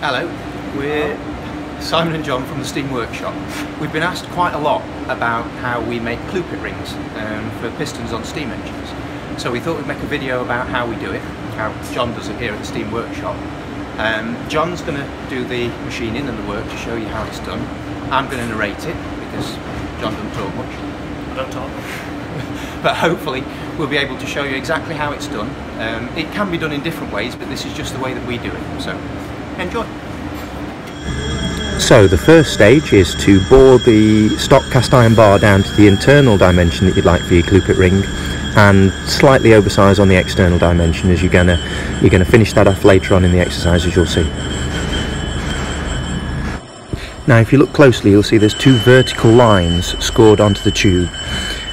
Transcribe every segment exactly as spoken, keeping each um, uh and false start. Hello, we're Simon and John from the Steam Workshop. We've been asked quite a lot about how we make Clupet rings um, for pistons on steam engines. So we thought we'd make a video about how we do it, how John does it here at the Steam Workshop. Um, John's going to do the machining and the work to show you how it's done. I'm going to narrate it because John doesn't talk much. I don't talk much. But hopefully we'll be able to show you exactly how it's done. Um, it can be done in different ways, but this is just the way that we do it. So enjoy. So the first stage is to bore the stock cast iron bar down to the internal dimension that you'd like for your Clupet ring, and slightly oversize on the external dimension, as you're gonna you're gonna finish that off later on in the exercise, as you'll see. Now, if you look closely, you'll see there's two vertical lines scored onto the tube,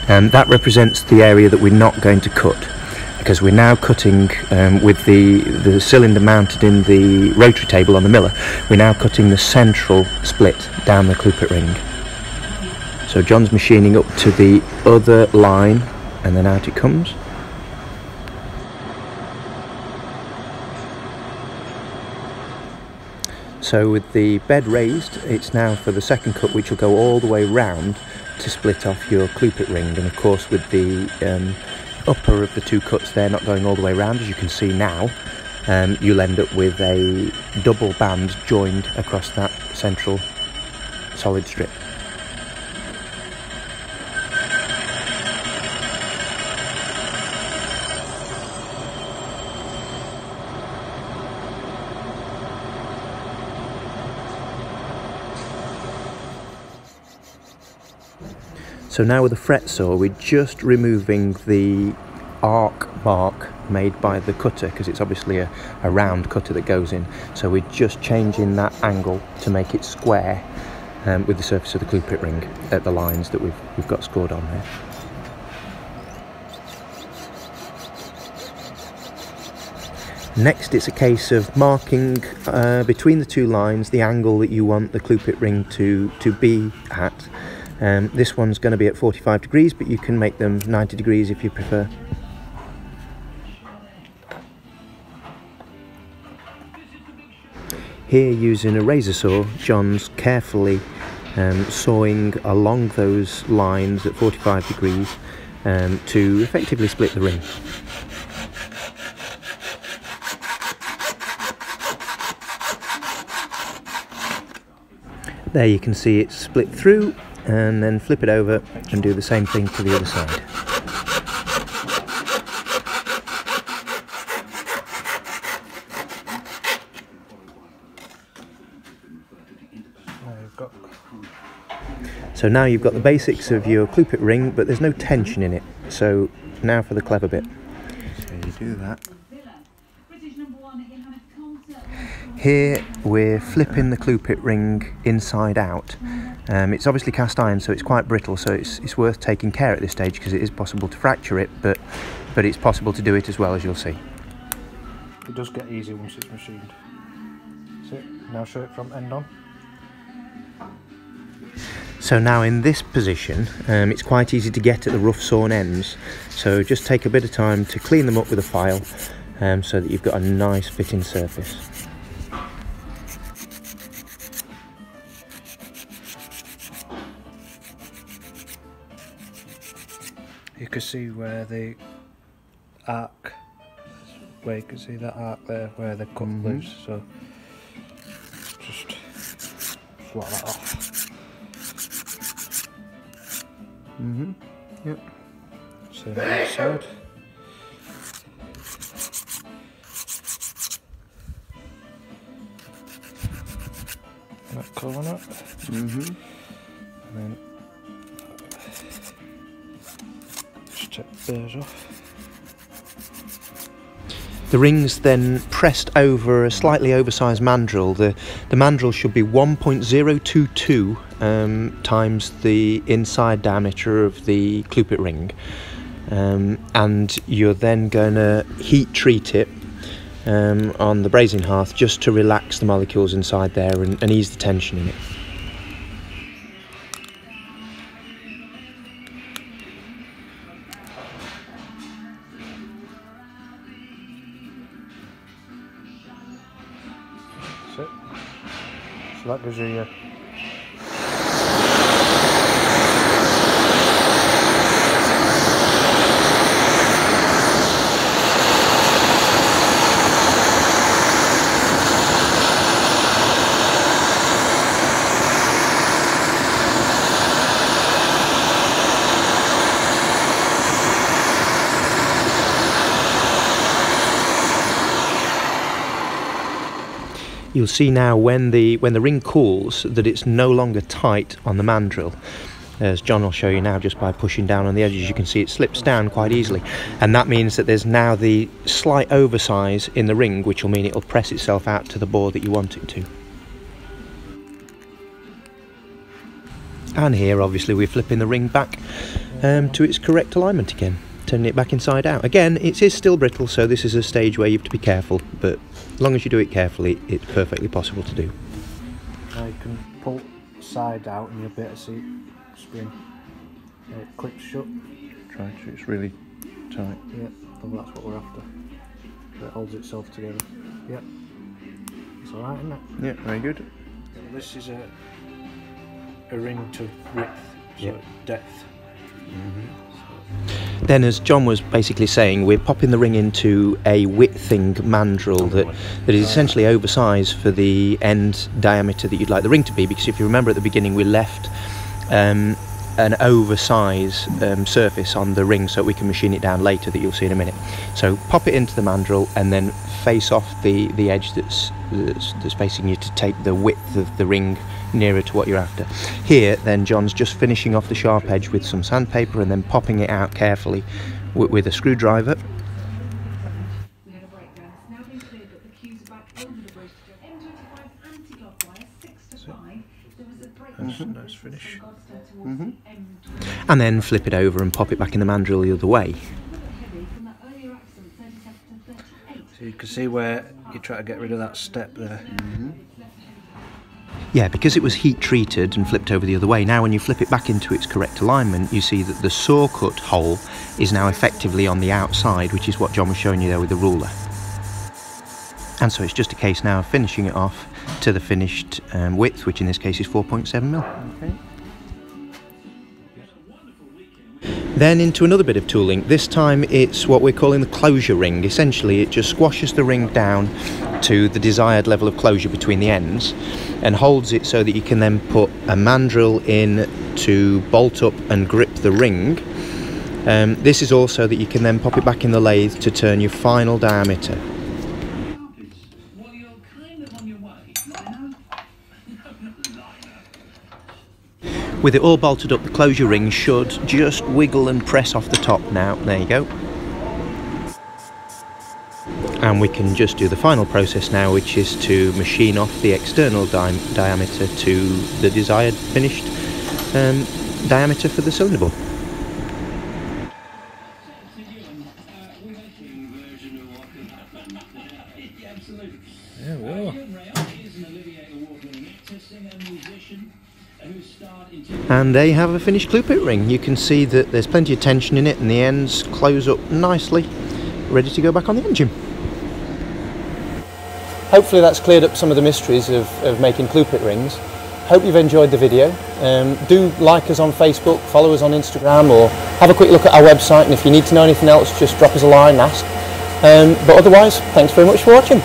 and that represents the area that we're not going to cut, because we're now cutting um, with the, the cylinder mounted in the rotary table on the miller. We're now cutting the central split down the Clupet ring. So John's machining up to the other line, and then out it comes. So with the bed raised, it's now for the second cut, which will go all the way round to split off your Clupet ring. And of course, with the um, upper of the two cuts there not going all the way round, as you can see now, um, you'll end up with a double band joined across that central solid strip. So now with the fret saw, we're just removing the arc mark made by the cutter, because it's obviously a, a round cutter that goes in. So we're just changing that angle to make it square um, with the surface of the Clupet ring at the lines that we've, we've got scored on there. Next, it's a case of marking uh, between the two lines the angle that you want the Clupet ring to, to be at. Um, this one's going to be at forty-five degrees, but you can make them ninety degrees if you prefer. Here, using a razor saw, John's carefully um, sawing along those lines at forty-five degrees um, to effectively split the ring. There you can see it's split through, and then flip it over and do the same thing to the other side. So now you've got the basics of your Clupet ring, but there's no tension in it. So now for the clever bit. So you do that. Here we're flipping the Clupet ring inside out. Um, it's obviously cast iron, so it's quite brittle, so it's, it's worth taking care at this stage, because it is possible to fracture it, but, but it's possible to do it as well, as you'll see. It does get easy once it's machined. That's it. Now show it from end on. So now in this position, um, it's quite easy to get at the rough sawn ends, so just take a bit of time to clean them up with a file um, so that you've got a nice fitting surface. You can see where the arc, where you can see that arc there, where the cut mm-hmm. loose, so just swap that off. Mm-hmm, yep. Same on the other side. That covering up. Mm-hmm. And then the ring's then pressed over a slightly oversized mandrel. The, the mandrel should be one point zero two two um, times the inside diameter of the Clupet ring. Um, and you're then going to heat treat it um, on the brazing hearth just to relax the molecules inside there and, and ease the tension in it. That's it. that busy yet. You'll see now when the when the ring cools that it's no longer tight on the mandrel, as John will show you now just by pushing down on the edges. You can see it slips down quite easily, and that means that there's now the slight oversize in the ring, which will mean it'll press itself out to the bore that you want it to. And here obviously we're flipping the ring back um, to its correct alignment again, turning it back inside out. Again, it is still brittle, so this is a stage where you have to be careful, but as long as you do it carefully, it's perfectly possible to do. Now you can pull side out and you'll be able to see it spring. And it clips shut. Try to, it's really tight. Yeah, well, that's what we're after. So it holds itself together. Yep. It's alright, isn't it? Yeah, very good. Well, this is a, a ring to width, so yep. Depth. Mm-hmm. So. Then, as John was basically saying, we're popping the ring into a widthing mandrel that, that is essentially oversized for the end diameter that you'd like the ring to be, because if you remember at the beginning we left um, an oversize um, surface on the ring so we can machine it down later, that you'll see in a minute. So pop it into the mandrel and then face off the, the edge that's, that's, that's facing you to take the width of the ring nearer to what you're after. Here then John's just finishing off the sharp edge with some sandpaper and then popping it out carefully with, with a screwdriver. That's a nice finish. Mm-hmm. And then flip it over and pop it back in the mandrel the other way. So you can see where you try to get rid of that step there. Mm-hmm. Yeah, because it was heat treated and flipped over the other way, now when you flip it back into its correct alignment, you see that the saw cut hole is now effectively on the outside, which is what John was showing you there with the ruler. And so it's just a case now of finishing it off to the finished um, width, which in this case is four point seven mil. Okay. Then into another bit of tooling. This time it's what we're calling the closure ring. Essentially it just squashes the ring down to the desired level of closure between the ends and holds it so that you can then put a mandrel in to bolt up and grip the ring. Um, this is also that you can then pop it back in the lathe to turn your final diameter. With it all bolted up, the closure ring should just wiggle and press off the top now. There you go. And we can just do the final process now, which is to machine off the external di diameter to the desired finished um, diameter for the cylinder ball. Yeah, well. And there you have a finished Clupet ring. You can see that there's plenty of tension in it and the ends close up nicely, ready to go back on the engine. Hopefully that's cleared up some of the mysteries of, of making Clupet rings. Hope you've enjoyed the video. Um, do like us on Facebook, follow us on Instagram, or have a quick look at our website, and if you need to know anything else just drop us a line and ask. Um, but otherwise, thanks very much for watching.